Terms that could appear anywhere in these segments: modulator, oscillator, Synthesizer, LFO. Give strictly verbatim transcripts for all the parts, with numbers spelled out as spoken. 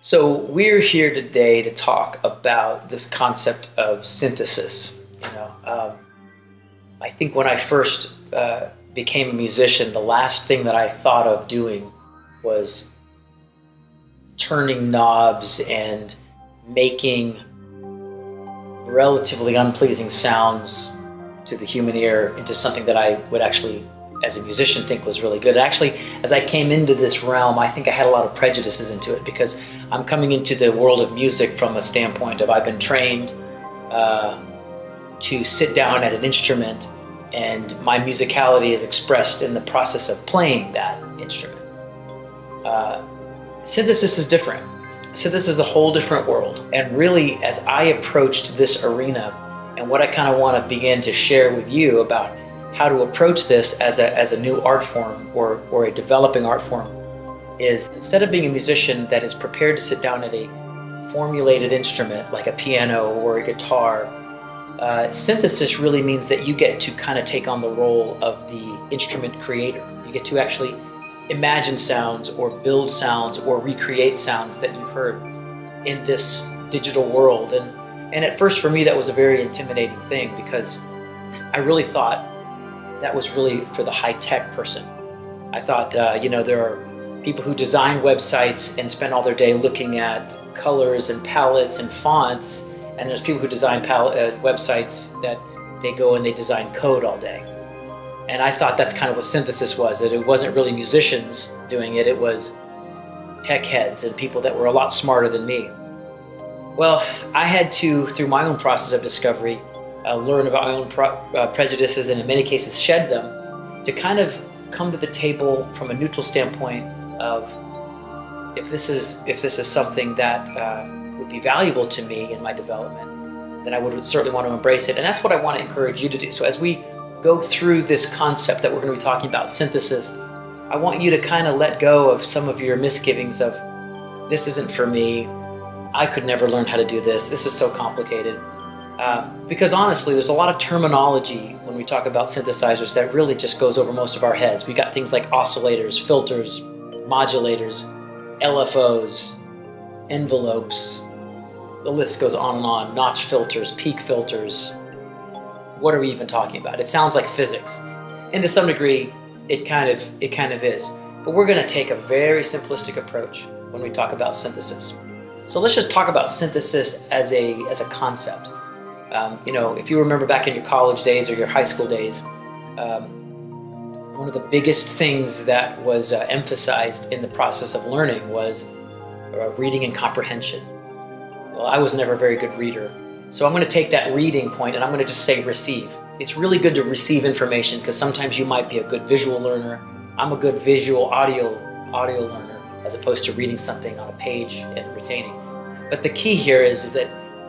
So we're here today to talk about this concept of synthesis. You know, um, I think when I first uh, became a musician, the last thing that I thought of doing was turning knobs and making relatively unpleasing sounds to the human ear into something that I would actually, as a musician, think was really good. Actually, as I came into this realm, I think I had a lot of prejudices into it because I'm coming into the world of music from a standpoint of I've been trained uh, to sit down at an instrument and my musicality is expressed in the process of playing that instrument. Uh, synthesis is different. Synthesis is a whole different world. And really, as I approached this arena, and what I kind of want to begin to share with you about how to approach this as a, as a new art form or, or a developing art form is, instead of being a musician that is prepared to sit down at a formulated instrument like a piano or a guitar, uh, synthesis really means that you get to kind of take on the role of the instrument creator. You get to actually imagine sounds or build sounds or recreate sounds that you've heard in this digital world. And, and at first for me that was a very intimidating thing because I really thought that was really for the high-tech person. I thought, uh, you know, there are people who design websites and spend all their day looking at colors and palettes and fonts, and there's people who design pal uh, websites that they go and they design code all day. And I thought that's kind of what synthesis was, that it wasn't really musicians doing it, it was tech heads and people that were a lot smarter than me. Well, I had to, through my own process of discovery, Uh, learn about my own pro uh, prejudices and in many cases shed them, to kind of come to the table from a neutral standpoint of if this is, if this is something that uh, would be valuable to me in my development, then I would certainly want to embrace it. And that's what I want to encourage you to do. So as we go through this concept that we're going to be talking about, synthesis, I want you to kind of let go of some of your misgivings of this isn't for me, I could never learn how to do this, this is so complicated. Uh, because honestly, there's a lot of terminology when we talk about synthesizers that really just goes over most of our heads. We got things like oscillators, filters, modulators, L F Os, envelopes, the list goes on and on, notch filters, peak filters. What are we even talking about? It sounds like physics. And to some degree, it kind of, it kind of is. But we're going to take a very simplistic approach when we talk about synthesis. So let's just talk about synthesis as a, as a concept. Um, you know, if you remember back in your college days or your high school days, um, one of the biggest things that was uh, emphasized in the process of learning was uh, reading and comprehension. Well, I was never a very good reader, so I'm going to take that reading point and I'm going to just say receive. It's really good to receive information because sometimes you might be a good visual learner. I'm a good visual audio, audio learner as opposed to reading something on a page and retaining. But the key here is, is that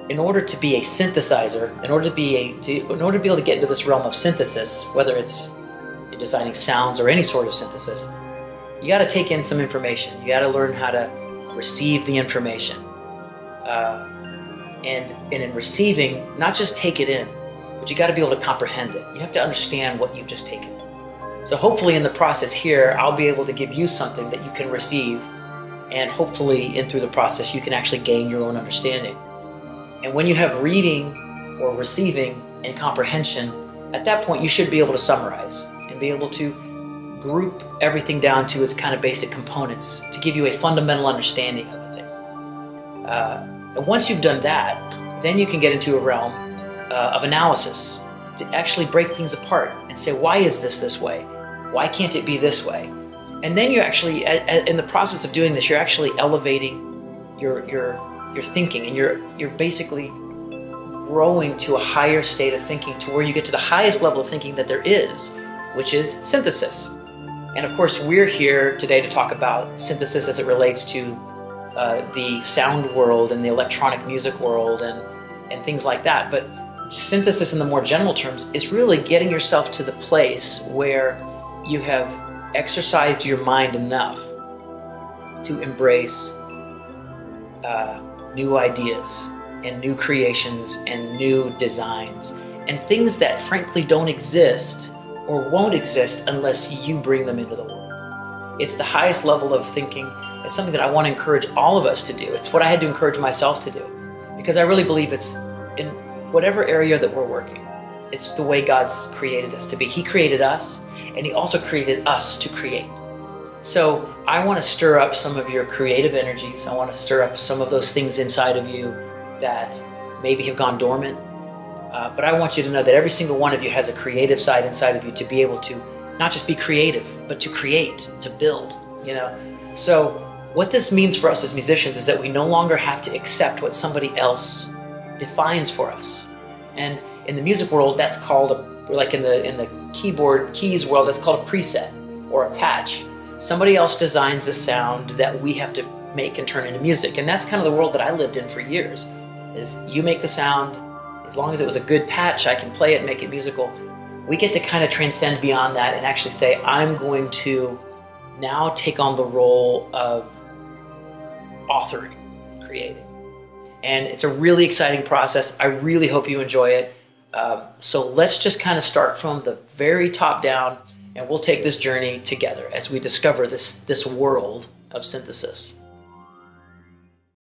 in order to be a synthesizer, in order to be a, to, in order to be able to get into this realm of synthesis, whether it's designing sounds or any sort of synthesis, you got to take in some information. You got to learn how to receive the information, uh, and and in receiving, not just take it in, but you got to be able to comprehend it. You have to understand what you've just taken. So hopefully, in the process here, I'll be able to give you something that you can receive, and hopefully, in through the process, you can actually gain your own understanding. And when you have reading or receiving and comprehension, at that point you should be able to summarize and be able to group everything down to its kind of basic components to give you a fundamental understanding of everything. Uh, and once you've done that, then you can get into a realm uh, of analysis to actually break things apart and say, why is this this way? Why can't it be this way? And then you're actually, in the process of doing this, you're actually elevating your, your your thinking, and you're you're basically growing to a higher state of thinking to where you get to the highest level of thinking that there is, which is synthesis. And of course we're here today to talk about synthesis as it relates to uh, the sound world and the electronic music world and and things like that. But synthesis in the more general terms is really getting yourself to the place where you have exercised your mind enough to embrace uh, new ideas and new creations and new designs and things that frankly don't exist or won't exist unless you bring them into the world. It's the highest level of thinking. It's something that I want to encourage all of us to do. It's what I had to encourage myself to do, because I really believe it's in whatever area that we're working. It's the way God's created us to be. He created us, and He also created us to create. So I want to stir up some of your creative energies. I want to stir up some of those things inside of you that maybe have gone dormant. Uh, but I want you to know that every single one of you has a creative side inside of you to be able to not just be creative, but to create, to build, you know. So what this means for us as musicians is that we no longer have to accept what somebody else defines for us. And in the music world, that's called, a, like in the, in the keyboard keys world, that's called a preset or a patch. Somebody else designs a sound that we have to make and turn into music. And that's kind of the world that I lived in for years, is you make the sound, as long as it was a good patch, I can play it and make it musical. We get to kind of transcend beyond that and actually say, I'm going to now take on the role of authoring, creating. And it's a really exciting process. I really hope you enjoy it. Um, so let's just kind of start from the very top down, and we'll take this journey together as we discover this, this world of synthesis.